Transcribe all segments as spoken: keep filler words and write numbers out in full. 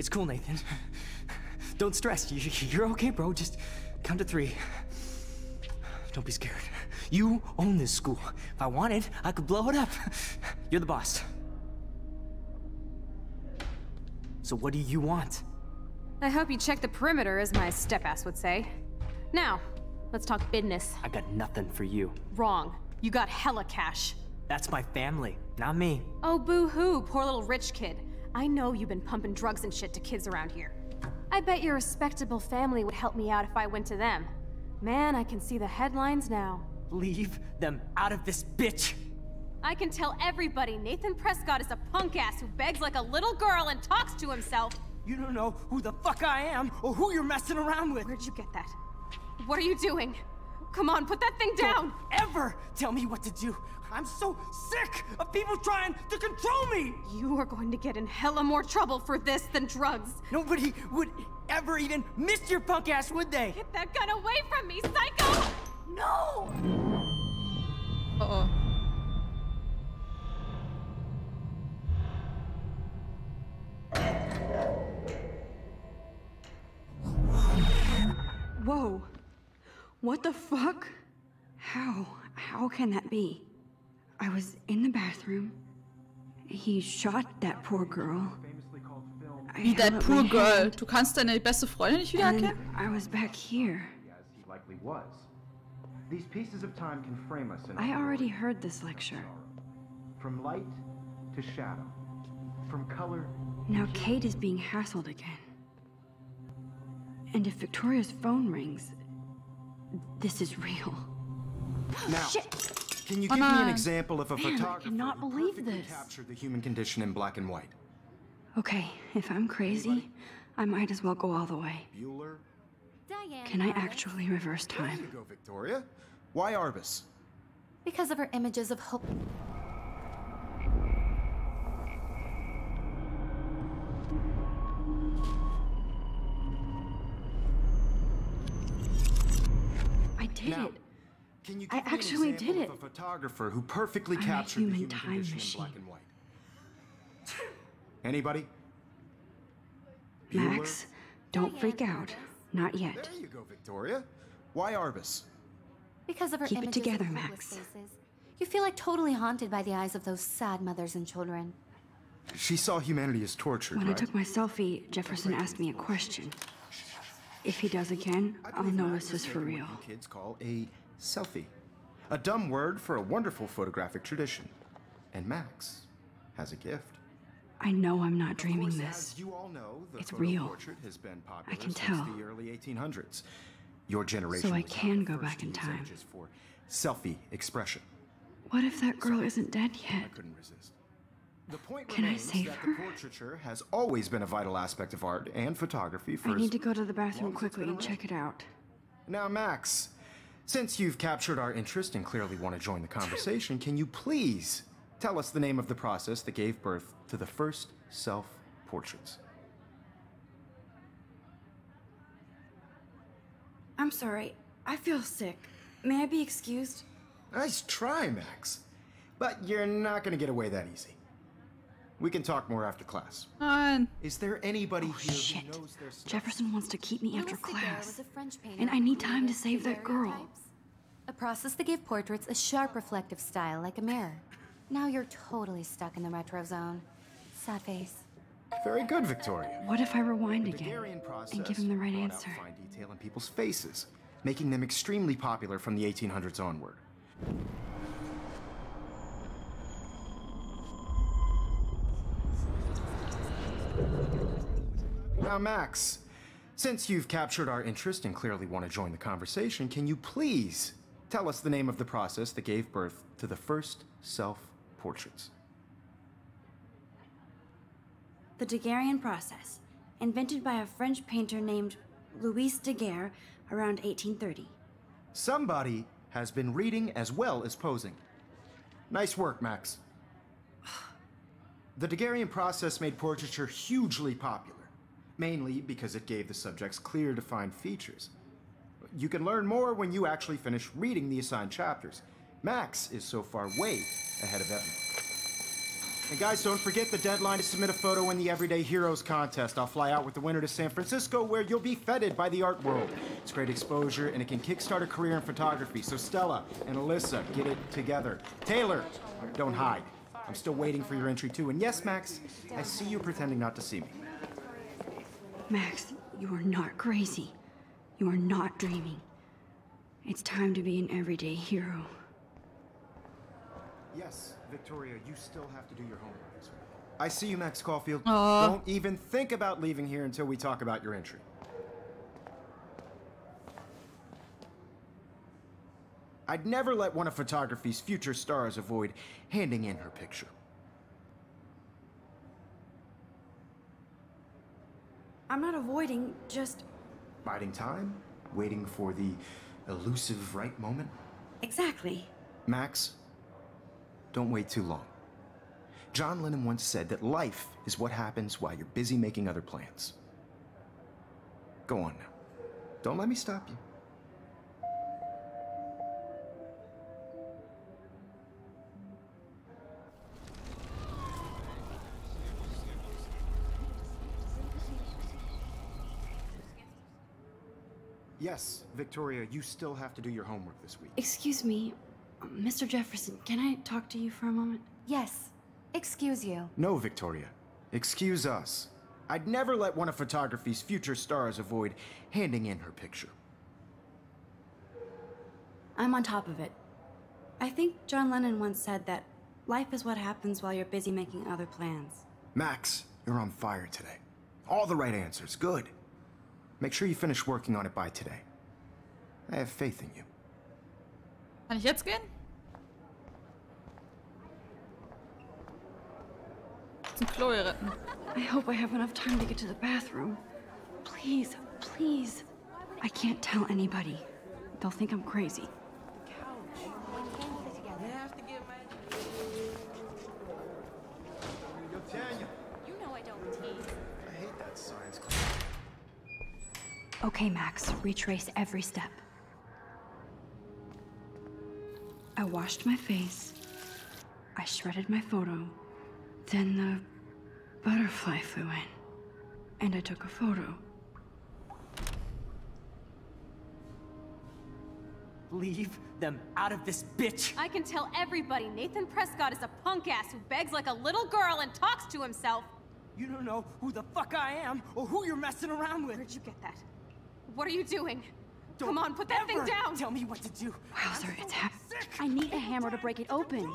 It's cool, Nathan. Don't stress. You're okay, bro. Just count to three. Don't be scared. You own this school. If I wanted, I could blow it up. You're the boss. So what do you want? I hope you check the perimeter, as my step-ass would say. Now, let's talk business. I got nothing for you. Wrong. You got hella cash. That's my family, not me. Oh, boo-hoo, poor little rich kid. I know you've been pumping drugs and shit to kids around here. I bet your respectable family would help me out if I went to them. Man, I can see the headlines now. Leave them out of this bitch! I can tell everybody Nathan Prescott is a punk-ass who begs like a little girl and talks to himself! You don't know who the fuck I am, or who you're messing around with! Where'd you get that? What are you doing? Come on, put that thing down! Don't ever tell me what to do! I'm so sick of people trying to control me! You are going to get in hella more trouble for this than drugs. Nobody would ever even miss your punk ass, would they? Get that gun away from me, psycho! No! Uh-oh. Whoa. What the fuck? How? How can that be? I was in the bathroom. He shot that poor girl. Wie that poor girl? Du kannst deine beste Freundin nicht wiedererkennen? I was back here. I already heard this lecture. From light to shadow. From color. Now Kate is being hassled again. And if Victoria's phone rings, this is real. Now. Shit. Can you give me an example of a Man, photographer I cannot who believe this. Captured the human condition in black and white? Okay, if I'm crazy, Anybody? I might as well go all the way. Bueller? Diane Can I Arbus. actually reverse time? There you go, Victoria. Why Arbus? Because of her images of hope. I did now. it. Can you give I me actually an did it. Of a photographer who perfectly I'm captured a human, the human time condition machine. in black and white. Anybody? Max, don't Diane freak out. Not yet. There you go, Victoria. Why Arbus? Because of her Keep it together, Max. Faces. You feel like totally haunted by the eyes of those sad mothers and children. She saw humanity as torture. When right? I took my selfie, Jefferson asked me a question. If he does again, I'll know this is for real. Kids call a selfie. A dumb word for a wonderful photographic tradition. And Max has a gift. I know I'm not dreaming this. You all know, the it's real. Has been I can tell. The early eighteen hundreds. Your generation so I can go back in time. For selfie expression. What if that girl so, isn't dead yet? I couldn't resist. The point can I save that her? The portraiture has always been a vital aspect of art and photography. For I need to go to the bathroom quickly and check it out. Now, Max. Since you've captured our interest and clearly want to join the conversation, can you please tell us the name of the process that gave birth to the first self-portraits? I'm sorry. I feel sick. May I be excused? Nice try, Max. But you're not going to get away that easy. We can talk more after class. On. Is there anybody oh, here shit. who knows their stuff? Jefferson wants to keep me Louis after class, and I need time to save that girl. A process that gave portraits a sharp reflective style like a mirror. Now you're totally stuck in the retro zone. Sad face. Very good, Victoria. What if I rewind again and give him the right answer? Fine detail in people's faces, making them extremely popular from the eighteen hundreds onward. Now, Max, since you've captured our interest and clearly want to join the conversation, can you please tell us the name of the process that gave birth to the first self-portraits? The Daguerreian process, invented by a French painter named Louis Daguerre around eighteen thirty. Somebody has been reading as well as posing. Nice work, Max. The Daguerreian process made portraiture hugely popular, mainly because it gave the subjects clear, defined features. You can learn more when you actually finish reading the assigned chapters. Max is so far way ahead of everyone. And guys, don't forget the deadline to submit a photo in the Everyday Heroes contest. I'll fly out with the winner to San Francisco, where you'll be feted by the art world. It's great exposure, and it can kickstart a career in photography. So Stella and Alyssa, get it together. Taylor, don't hide. I'm still waiting for your entry, too. And yes, Max, I see you pretending not to see me. Max, you are not crazy. You are not dreaming. It's time to be an everyday hero. Yes, Victoria, you still have to do your homework. I see you, Max Caulfield. Aww. Don't even think about leaving here until we talk about your entry. I'd never let one of photography's future stars avoid handing in her picture. I'm not avoiding, just... Biding time? Waiting for the elusive right moment? Exactly. Max, don't wait too long. John Lennon once said that life is what happens while you're busy making other plans. Go on now. Don't let me stop you. Yes, Victoria, you still have to do your homework this week. Excuse me, Mister Jefferson, can I talk to you for a moment? Yes, excuse you. No, Victoria, excuse us. I'd never let one of photography's future stars avoid handing in her picture. I'm on top of it. I think John Lennon once said that life is what happens while you're busy making other plans. Max, you're on fire today. All the right answers, good. Make sure you finish working on it by today. I have faith in you. Kann ich jetzt gehen? Zum Chloe retten. I hope I have enough time to get to the bathroom. Please, please. I can't tell anybody. They'll think I'm crazy. Okay, Max, retrace every step. I washed my face. I shredded my photo. Then the butterfly flew in. And I took a photo. Leave them out of this, bitch! I can tell everybody Nathan Prescott is a punk ass who begs like a little girl and talks to himself. You don't know who the fuck I am or who you're messing around with. Where'd you get that? What are you doing? Don't Come on, put that thing down! Tell me what to do! Wowzer, so it's happening. I need a hammer to break it open.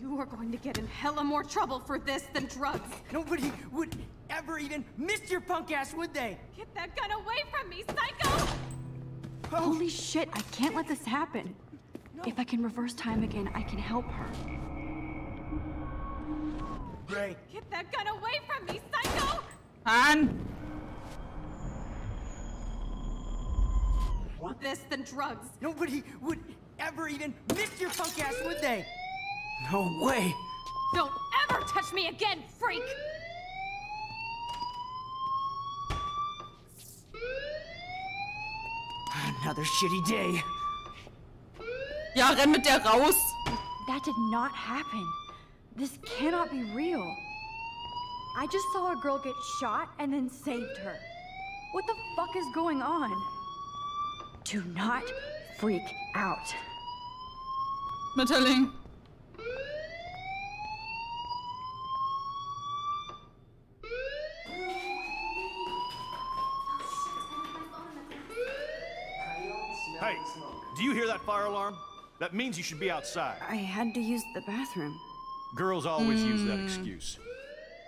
You are going to get in hella more trouble for this than drugs. Nobody would ever even miss your punk ass, would they? Get that gun away from me, psycho! Oh. Holy shit, I can't let this happen. No. If I can reverse time again, I can help her. Great. Get that gun away from me, psycho! Han! What? This than drugs. Nobody would ever even miss your punk ass, would they? No way. Don't ever touch me again, freak. Another shitty day. Ja, renn mit der raus. That did not happen. This cannot be real. I just saw a girl get shot and then saved her. What the fuck is going on? Do not freak out. Mitterling. Hey, do you hear that fire alarm? That means you should be outside. I had to use the bathroom. Girls always mm. use that excuse.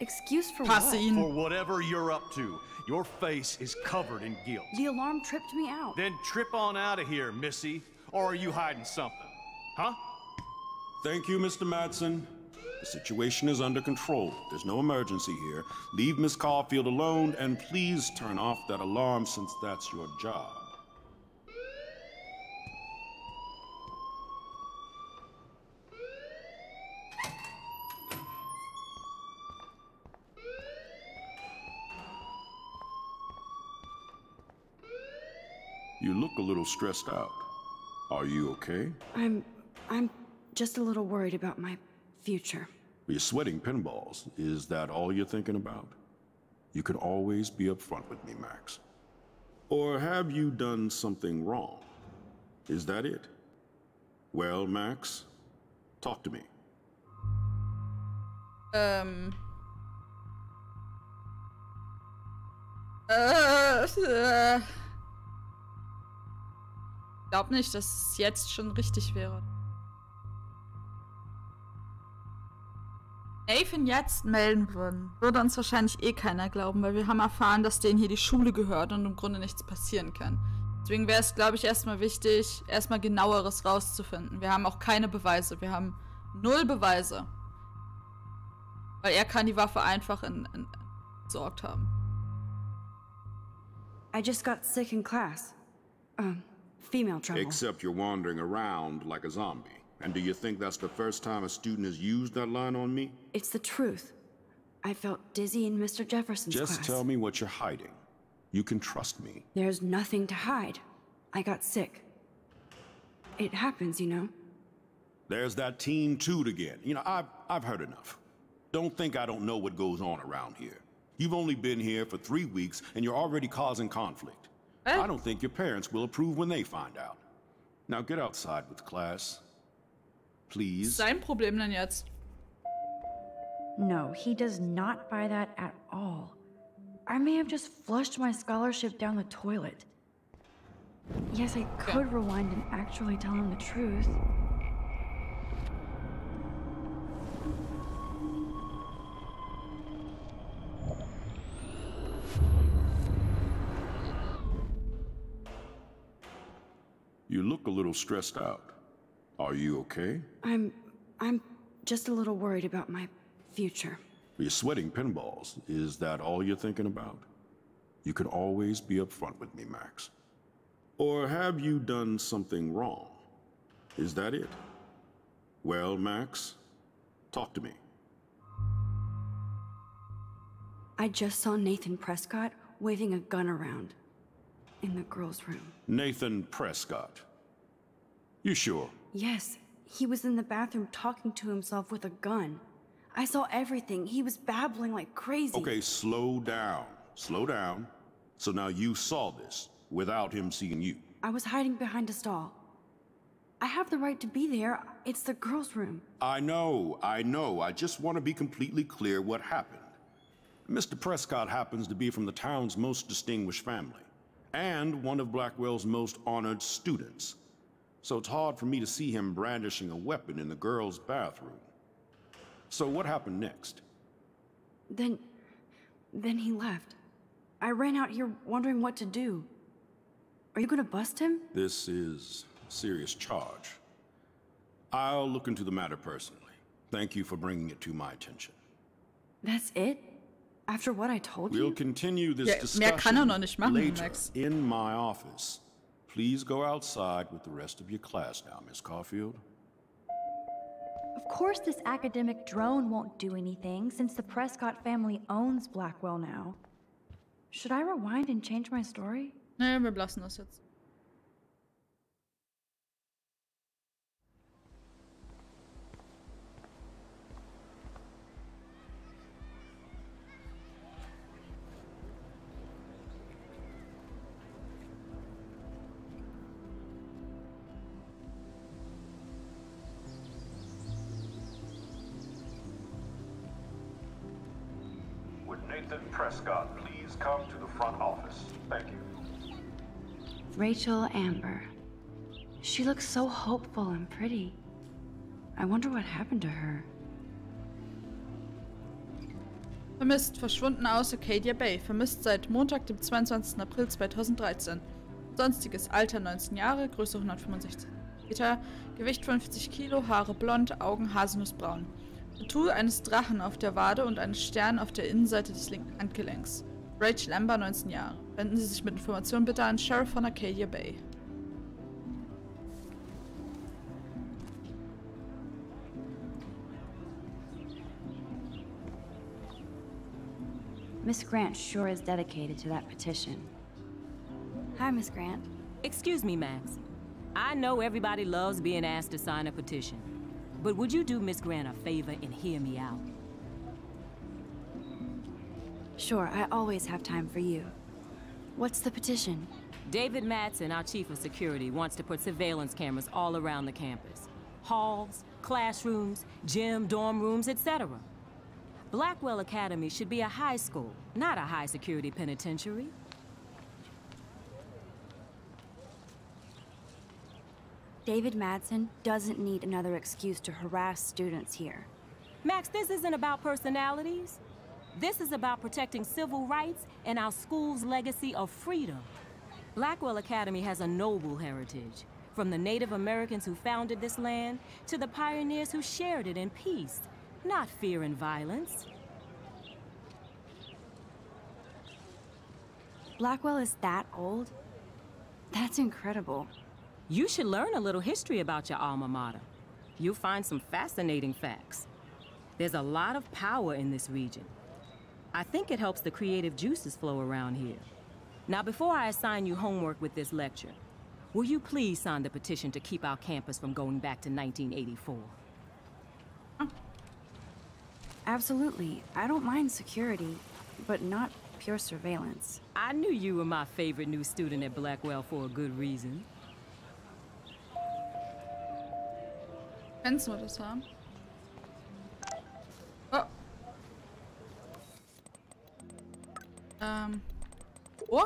Excuse for what? For whatever you're up to. Your face is covered in guilt. The alarm tripped me out. Then trip on out of here, Missy. Or are you hiding something? Huh? Thank you, Mister Madsen. The situation is under control. There's no emergency here. Leave Miss Caulfield alone, and please turn off that alarm since that's your job. You look a little stressed out. Are you okay? I'm... I'm just a little worried about my future. you're sweating pinballs. Is that all you're thinking about? You can always be upfront with me, Max. Or have you done something wrong? Is that it? Well, Max, talk to me. Um... Äh, äh. Ich glaube nicht, dass es jetzt schon richtig wäre. Nathan jetzt melden würden, würde uns wahrscheinlich eh keiner glauben, weil wir haben erfahren, dass denen hier die Schule gehört und im Grunde nichts passieren kann. Deswegen wäre es, glaube ich, erstmal wichtig, erstmal genaueres rauszufinden. Wir haben auch keine Beweise, wir haben null Beweise. Weil er kann die Waffe einfach in, in, entsorgt haben. I just got sick in class. Um, female trouble. Except you're wandering around like a zombie. And do you think that's the first time a student has used that line on me? It's the truth. I felt dizzy in Mister Jefferson's class. Just tell me what you're hiding. You can trust me. There's nothing to hide. I got sick. It happens, you know. There's that teen toot again. You know, I've, I've heard enough. Don't think I don't know what goes on around here. You've only been here for three weeks, and you're already causing conflict. Hey. I don't think your parents will approve when they find out. Now get outside with class, please. Sein Problem denn jetzt? No, he does not buy that at all. I may have just flushed my scholarship down the toilet. Yes, I could okay. rewind and actually tell him the truth. You look a little stressed out. Are you okay? I'm... I'm just a little worried about my future. You're sweating pinballs. Is that all you're thinking about? You can always be upfront with me, Max. Or have you done something wrong? Is that it? Well, Max, talk to me. I just saw Nathan Prescott waving a gun around. In the girls' room. Nathan Prescott. You sure? Yes. He was in the bathroom talking to himself with a gun. I saw everything. He was babbling like crazy. Okay, slow down. Slow down. So now you saw this without him seeing you. I was hiding behind a stall. I have the right to be there. It's the girls' room. I know. I know. I just want to be completely clear what happened. Mister Prescott happens to be from the town's most distinguished family. And one of Blackwell's most honored students. So it's hard for me to see him brandishing a weapon in the girls' bathroom. So what happened next? Then... then he left. I ran out here wondering what to do. Are you gonna bust him? This is a serious charge. I'll look into the matter personally. Thank you for bringing it to my attention. That's it? After what I told you? We'll continue this yeah, discussion mehr kann er noch nicht machen, later Max. In my office. Please go outside with the rest of your class now, Miss Caulfield. Of course this academic drone won't do anything since the Prescott family owns Blackwell now. Should I rewind and change my story? Naja, wir lassen das jetzt. Nathan Prescott, please come to the front office. Thank you. Rachel Amber. She looks so hopeful and pretty. I wonder what happened to her. Vermisst, verschwunden aus Arcadia Bay. Vermisst seit Montag, dem zweiundzwanzigsten April zweitausenddreizehn. Sonstiges Alter neunzehn Jahre, Größe hundertfünfundsechzig Zentimeter, Gewicht fünfzig Kilo, Haare blond, Augen haselnussbraun. Tattoo eines Drachen auf der Wade und eines Stern auf der Innenseite des linken Handgelenks. Rachel Amber, neunzehn Jahre. Wenden Sie sich mit Informationen bitte an Sheriff von Arcadia Bay. Miss Grant sure is dedicated to that petition. Hi, Miss Grant. Excuse me, Max. I know everybody loves being asked to sign a petition. But would you do Miss Grant a favor and hear me out? Sure, I always have time for you. What's the petition? David Madsen, our chief of security, wants to put surveillance cameras all around the campus. Halls, classrooms, gym, dorm rooms, et cetera. Blackwell Academy should be a high school, not a high security penitentiary. David Madsen doesn't need another excuse to harass students here. Max, this isn't about personalities. This is about protecting civil rights and our school's legacy of freedom. Blackwell Academy has a noble heritage, from the Native Americans who founded this land to the pioneers who shared it in peace, not fear and violence. Blackwell is that old? That's incredible. You should learn a little history about your alma mater. You'll find some fascinating facts. There's a lot of power in this region. I think it helps the creative juices flow around here. Now, before I assign you homework with this lecture, will you please sign the petition to keep our campus from going back to nineteen eighty-four? Absolutely. I don't mind security, but not pure surveillance. I knew you were my favorite new student at Blackwell for a good reason. Wenn's nur das war. Oh. Ähm. Oh?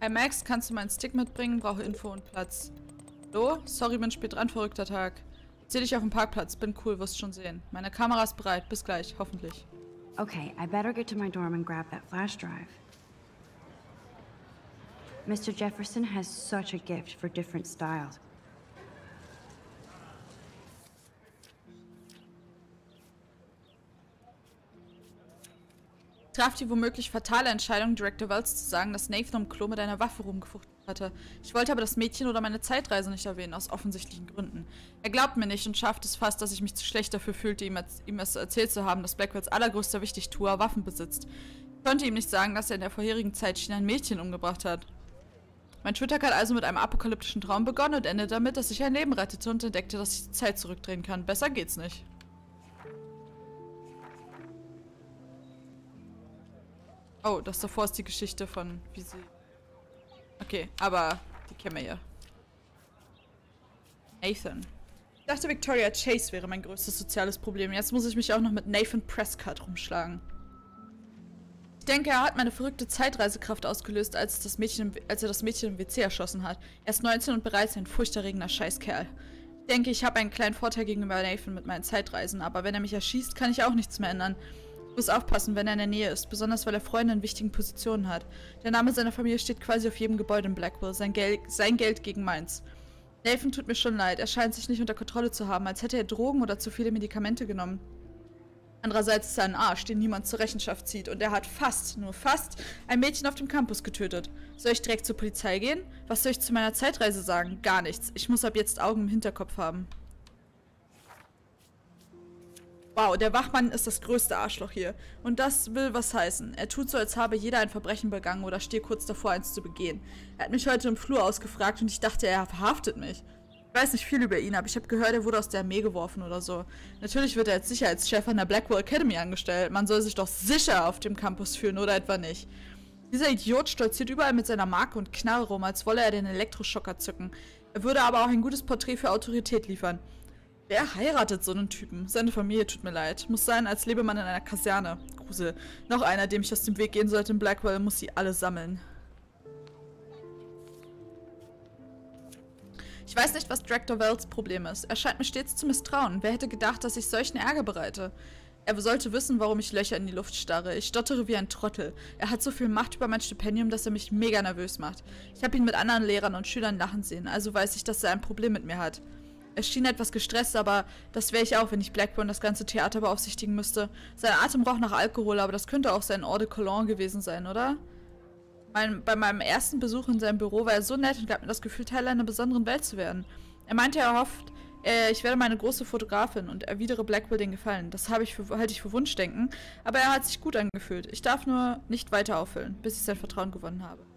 Hey Max, kannst du meinen Stick mitbringen? Brauche Info und Platz. Hallo? Sorry, bin spät dran, verrückter Tag. Ich seh dich auf dem Parkplatz. Bin cool, wirst schon sehen. Meine Kamera ist bereit. Bis gleich, hoffentlich. Okay, I better get to my dorm and grab that flash drive. Mister Jefferson has such a gift for different styles. Traf die womöglich fatale Entscheidung, Director Wells zu sagen, dass Nathan im Klo mit einer Waffe rumgefuchtelt hatte. Ich wollte aber das Mädchen oder meine Zeitreise nicht erwähnen, aus offensichtlichen Gründen. Er glaubt mir nicht und schafft es fast, dass ich mich zu schlecht dafür fühlte, ihm, ihm es erzählt zu haben, dass Blackwells allergrößter Wichtigtuer Waffen besitzt. Ich konnte ihm nicht sagen, dass er in der vorherigen Zeit China ein Mädchen umgebracht hat. Mein Schultag hat also mit einem apokalyptischen Traum begonnen und endete damit, dass ich ein Leben rettete und entdeckte, dass ich die Zeit zurückdrehen kann. Besser geht's nicht. Oh, das davor ist die Geschichte von, wie sie... Okay, aber die kennen wir ja. Nathan. Ich dachte, Victoria Chase wäre mein größtes soziales Problem. Jetzt muss ich mich auch noch mit Nathan Prescott rumschlagen. Ich denke, er hat meine verrückte Zeitreisekraft ausgelöst, als, das Mädchen, als er das Mädchen im W C erschossen hat. Er ist neunzehn und bereits ein furchterregender Scheißkerl. Ich denke, ich habe einen kleinen Vorteil gegenüber Nathan mit meinen Zeitreisen, aber wenn er mich erschießt, kann ich auch nichts mehr ändern. Ich muss aufpassen, wenn er in der Nähe ist, besonders weil er Freunde in wichtigen Positionen hat. Der Name seiner Familie steht quasi auf jedem Gebäude in Blackwell, sein, Gel sein Geld gegen meins. Nathan tut mir schon leid, er scheint sich nicht unter Kontrolle zu haben, als hätte er Drogen oder zu viele Medikamente genommen. Andererseits ist er ein Arsch, den niemand zur Rechenschaft zieht und er hat fast, nur fast, ein Mädchen auf dem Campus getötet. Soll ich direkt zur Polizei gehen? Was soll ich zu meiner Zeitreise sagen? Gar nichts. Ich muss ab jetzt Augen im Hinterkopf haben. Wow, der Wachmann ist das größte Arschloch hier. Und das will was heißen. Er tut so, als habe jeder ein Verbrechen begangen oder stehe kurz davor, eins zu begehen. Er hat mich heute im Flur ausgefragt und ich dachte, er verhaftet mich. Ich weiß nicht viel über ihn, aber ich habe gehört, er wurde aus der Armee geworfen oder so. Natürlich wird er als Sicherheitschef an der Blackwell Academy angestellt. Man soll sich doch sicher auf dem Campus fühlen, oder etwa nicht? Dieser Idiot stolziert überall mit seiner Marke und Knarre rum, als wolle er den Elektroschocker zücken. Er würde aber auch ein gutes Porträt für Autorität liefern. Wer heiratet so einen Typen? Seine Familie tut mir leid. Muss sein, als lebe man in einer Kaserne. Grusel. Noch einer, dem ich aus dem Weg gehen sollte in Blackwell, muss sie alle sammeln. Ich weiß nicht, was Director Wells' Problem ist. Er scheint mir stets zu misstrauen. Wer hätte gedacht, dass ich solchen Ärger bereite? Er sollte wissen, warum ich Löcher in die Luft starre. Ich stottere wie ein Trottel. Er hat so viel Macht über mein Stipendium, dass er mich mega nervös macht. Ich habe ihn mit anderen Lehrern und Schülern lachen sehen, also weiß ich, dass er ein Problem mit mir hat. Er schien etwas gestresst, aber das wäre ich auch, wenn ich Blackwell und das ganze Theater beaufsichtigen müsste. Sein Atem roch nach Alkohol, aber das könnte auch sein Eau de Cologne gewesen sein, oder? Mein, bei meinem ersten Besuch in seinem Büro war er so nett und gab mir das Gefühl, Teil einer besonderen Welt zu werden. Er meinte, er hofft, äh, ich werde meine große Fotografin und erwidere Blackwell den Gefallen. Das habe ich für, halte ich für Wunschdenken, aber er hat sich gut angefühlt. Ich darf nur nicht weiter auffüllen, bis ich sein Vertrauen gewonnen habe.